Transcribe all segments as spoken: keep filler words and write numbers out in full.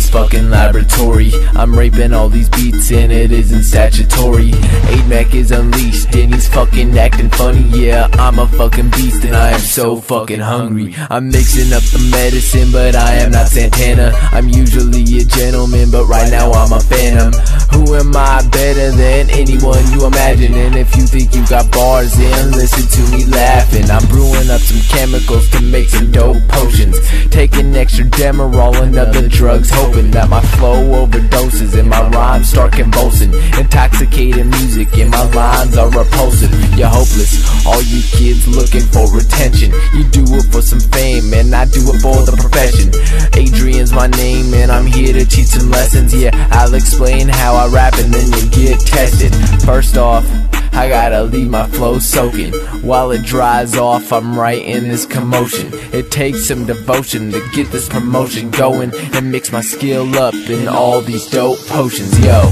this fucking laboratory. I'm raping all these beats and it isn't statutory. AdMac is unleashed and he's fucking acting funny. Yeah, I'm a fucking beast and I am so fucking hungry. I'm mixing up the medicine but I am not Santana. I'm usually a gentleman but right now I'm a phantom. Who am I better than anyone you imagine? And if you think you got bars in, listen to me laughing. I'm brewing up some chemicals to make some dope potions, taking extra Demerol and other drugs, hoping that my flow overdoses and my rhymes start convulsing. Intoxicating music and my lines are repulsive. You're hopeless, all you kids looking for attention. You do it for some fame and I do it for the profession. Adrian's my name and I'm here to teach some lessons. Yeah, I'll explain how I rap and then you get tested. First off, I gotta leave my flow soaking. While it dries off, I'm right in this commotion. It takes some devotion to get this promotion going and mix my skill up in all these dope potions, yo.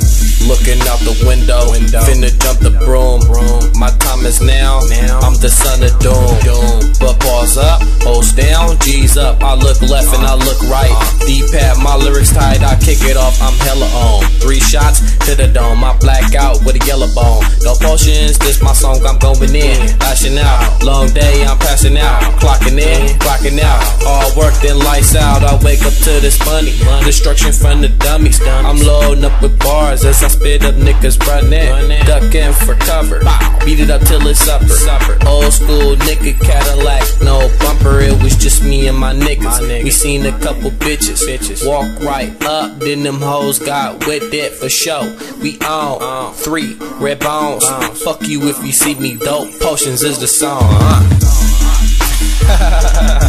Looking out the window, finna dump the broom. My time is now, I'm the son of doom. But bars up, O's down, G's up. I look left and I look right. D-pad, my lyrics tight, I kick it off, I'm hella on. Three shots to the dome, I black out with a yellow bone. No potion, this my song, I'm going in, lashing out. Long day, I'm passing out. Clocking in, clocking out. All work, then lights out. I wake up to this money, destruction from the dummies. I'm loading up with bars as I spit up niggas running, ducking for cover. Beat it up till it's supper. Old school nigga Cadillac, no bumper. It was just me and my niggas. We seen a couple bitches walk right up, then them hoes got with it for show. We on three red bones. Fuck you if you see me, dope potions is the song, huh?